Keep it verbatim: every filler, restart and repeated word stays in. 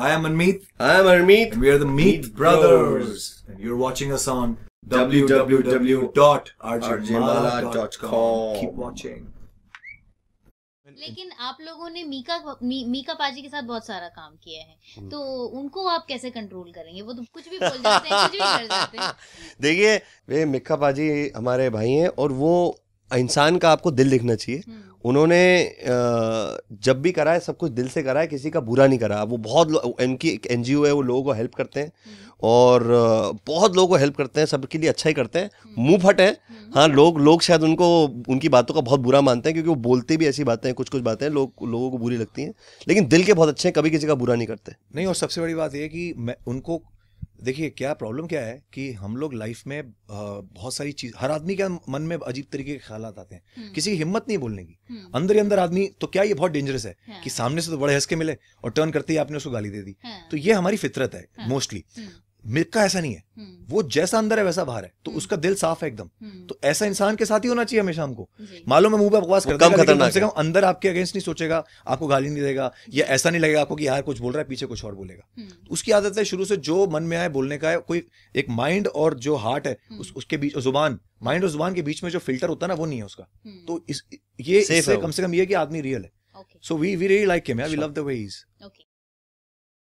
I am Anmeet. I am Armit. And we are the Meat Brothers. And you're watching us on w w w dot r j mala dot com. Keep watching. लेकिन आप लोगों ने मीका मी, मीका पाजी के साथ बहुत सारा काम किया है, तो उनको आप कैसे कंट्रोल करेंगे? वो तो कुछ भी बोल जाते हैं, कुछ भी कर जाते हैं। देखिए, वे मीका पाजी हमारे भाई हैं और वो इंसान का आपको दिल दिखना चाहिए। उन्होंने जब भी करा है सब कुछ दिल से करा है, किसी का बुरा नहीं करा। वो बहुत, इनकी एक एनजीओ है, वो लोगों को हेल्प करते हैं और बहुत लोगों को हेल्प करते हैं, सबके लिए अच्छा ही करते हैं। मुंह फट है, हाँ, लोग लोग शायद उनको उनकी बातों का बहुत बुरा मानते हैं क्योंकि वो बोलते भी ऐसी बातें हैं, कुछ कुछ बातें लोग लोगों को बुरी लगती हैं, लेकिन दिल के बहुत अच्छे हैं, कभी किसी का बुरा नहीं करते। नहीं, और सबसे बड़ी बात यह कि मैं उनको, देखिए क्या प्रॉब्लम क्या है कि हम लोग लाइफ में बहुत सारी चीज, हर आदमी के मन में अजीब तरीके के ख्याल आते हैं, किसी की हिम्मत नहीं बोलने की, अंदर ही अंदर आदमी, तो क्या ये बहुत डेंजरस है कि सामने से तो बड़े हंस के मिले और टर्न करते ही आपने उसको गाली दे दी। तो ये हमारी फितरत है मोस्टली। मीका ऐसा नहीं है, वो जैसा अंदर है वैसा बाहर है, तो उसका दिल साफ है एकदम। तो ऐसा इंसान के साथ ही होना चाहिए हमेशा। हमको मालूम है मुंह पे बकवास करता है, कम से कम अंदर आपके अगेंस्ट नहीं सोचेगा, आपको गाली नहीं देगा, या ऐसा नहीं लगेगा आपको कि यार कुछ बोल रहा है, पीछे कुछ और बोलेगा। उसकी आदत है शुरू से जो मन में आए बोलने का है। कोई एक माइंड और जो हार्ट है उसके बीच, जुबान, माइंड और जुबान के बीच में जो फिल्टर होता है ना, वो नहीं है उसका। तो ये कम से कम ये कि आदमी रियल है। So we we really like him, we love the way he is.